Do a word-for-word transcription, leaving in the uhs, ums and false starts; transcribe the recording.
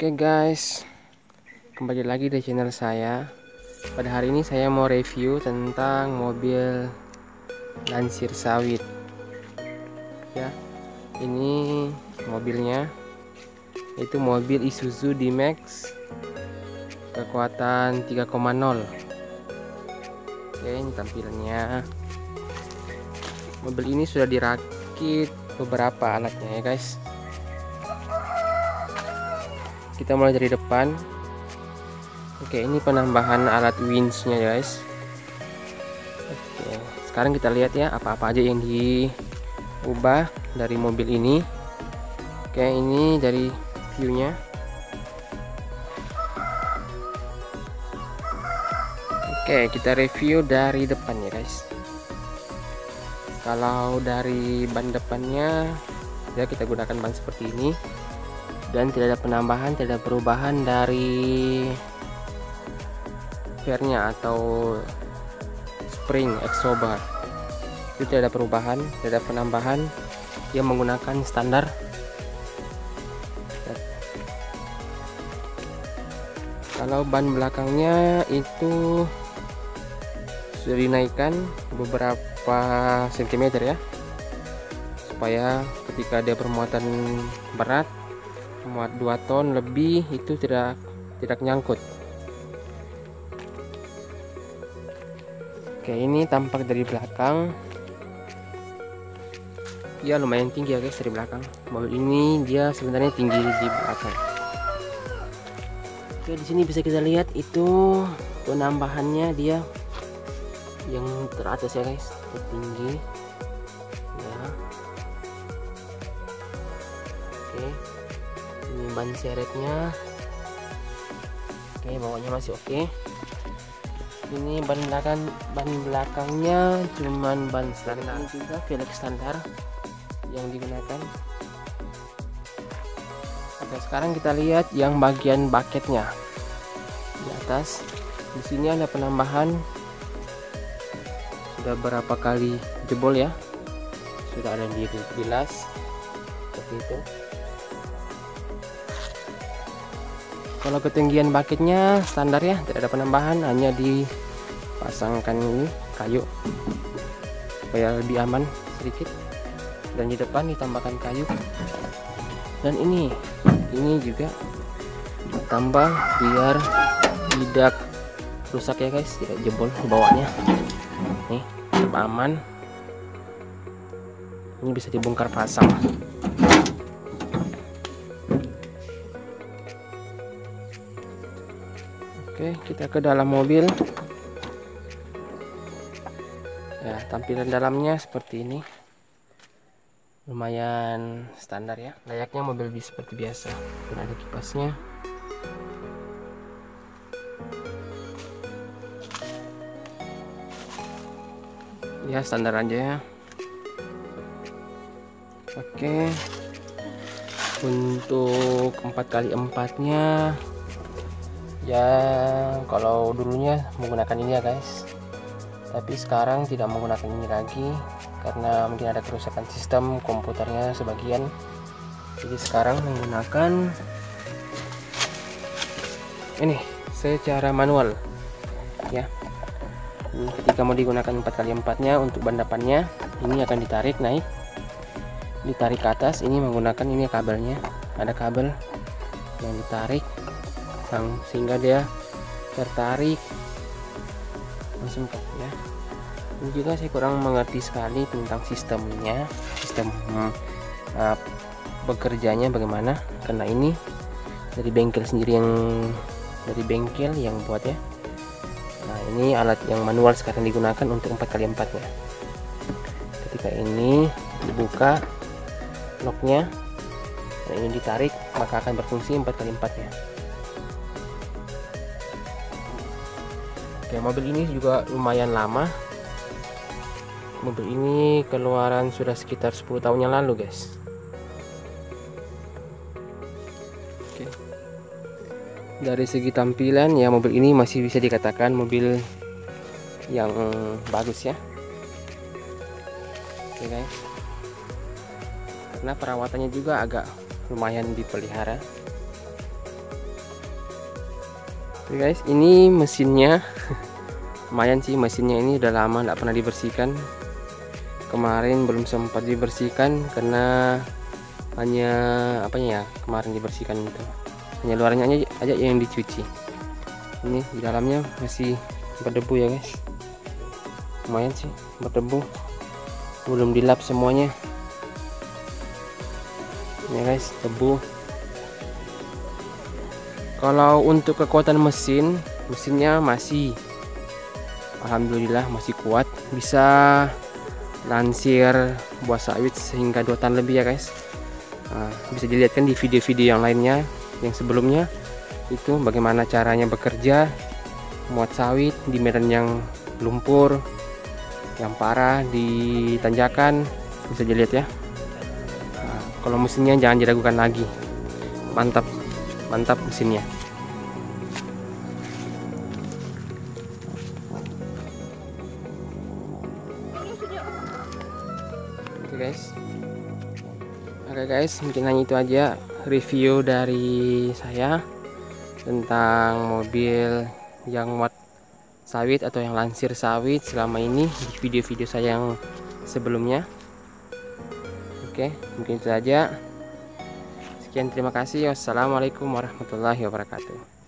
Oke guys, kembali lagi di channel saya. Pada hari ini saya mau review tentang mobil lansir sawit. Ya, ini mobilnya, itu mobil Isuzu D-Max kekuatan tiga koma nol. Oke, ini tampilannya. Mobil ini sudah dirakit beberapa anaknya ya guys. Kita mulai dari depan. Oke, ini penambahan alat winch-nya guys. Oke, sekarang kita lihat ya apa-apa aja yang diubah dari mobil ini. Oke, ini dari view-nya. Oke, kita review dari depan ya guys. Kalau dari ban depannya ya kita gunakan ban seperti ini. Dan tidak ada penambahan, tidak ada perubahan dari fairnya atau spring exobar. Itu tidak ada perubahan, tidak ada penambahan, dia menggunakan standar. Kalau ban belakangnya itu sudah dinaikkan beberapa sentimeter ya, supaya ketika dia bermuatan berat, muat dua ton lebih, itu tidak tidak nyangkut. Oke, ini tampak dari belakang. Ya, lumayan tinggi ya guys dari belakang. Mobil ini dia sebenarnya tinggi di belakang. Oke, di sini bisa kita lihat itu penambahannya, dia yang teratas ya guys, tertinggi. Ya. Oke. Ini ban seretnya. Oke, bawahnya masih oke. Ini ban belakang, ban belakangnya cuman ban standar. Ini juga velg standar yang digunakan. Oke, sekarang kita lihat yang bagian bucketnya di atas. Di sini ada penambahan. Sudah berapa kali jebol ya? Sudah ada di bilas seperti itu. Kalau ketinggian bucketnya standar ya, tidak ada penambahan, hanya dipasangkan ini kayu supaya lebih aman sedikit. Dan di depan ditambahkan kayu. Dan ini, ini juga tambah biar tidak rusak ya guys, tidak jebol bawahnya. Nih, tetap aman. Ini bisa dibongkar pasang. Oke, kita ke dalam mobil ya. Tampilan dalamnya seperti ini, lumayan standar ya, layaknya mobil bis seperti biasa. Dan ada kipasnya. Ya, standar aja ya. Oke, untuk empat kali empatnya ya, kalau dulunya menggunakan ini ya guys, tapi sekarang tidak menggunakan ini lagi karena mungkin ada kerusakan sistem komputernya sebagian. Jadi sekarang menggunakan ini secara manual ya. Ini ketika mau digunakan empat kali empatnya, untuk ban depannya ini akan ditarik naik, ditarik ke atas. Ini menggunakan ini kabelnya, ada kabel yang ditarik sehingga dia tertarik langsung ke ya. Ini juga saya kurang mengerti sekali tentang sistemnya, sistem uh, bekerjanya bagaimana, karena ini dari bengkel sendiri, yang dari bengkel yang buat ya. Nah, ini alat yang manual sekarang digunakan untuk empat kali empat ya. Ketika ini dibuka locknya, nah ini ditarik maka akan berfungsi empat kali empat ya. Oke, mobil ini juga lumayan lama. Mobil ini keluaran sudah sekitar sepuluh tahun yang lalu guys. Oke. Dari segi tampilan ya, mobil ini masih bisa dikatakan mobil yang bagus ya. Oke guys, karena perawatannya juga agak lumayan dipelihara. Oke guys, ini mesinnya lumayan sih. Mesinnya ini udah lama nggak pernah dibersihkan, kemarin belum sempat dibersihkan karena hanya apanya ya, kemarin dibersihkan itu hanya luarnya aja, aja yang dicuci. Ini di dalamnya masih berdebu ya guys, lumayan sih berdebu, belum dilap semuanya ya guys, debu. Kalau untuk kekuatan mesin, mesinnya masih alhamdulillah masih kuat, bisa lansir buah sawit sehingga dua ton lebih ya guys. Nah, bisa dilihatkan di video-video yang lainnya yang sebelumnya itu bagaimana caranya bekerja muat sawit di medan yang lumpur, yang parah, di tanjakan, bisa dilihat ya. Nah, kalau mesinnya jangan diragukan lagi, mantap. Mantap mesinnya. Oke guys, oke guys, mungkin hanya itu aja review dari saya tentang mobil yang muat sawit atau yang lansir sawit selama ini di video-video saya yang sebelumnya. Oke, mungkin itu aja. Sekian, terima kasih. Wassalamualaikum warahmatullahi wabarakatuh.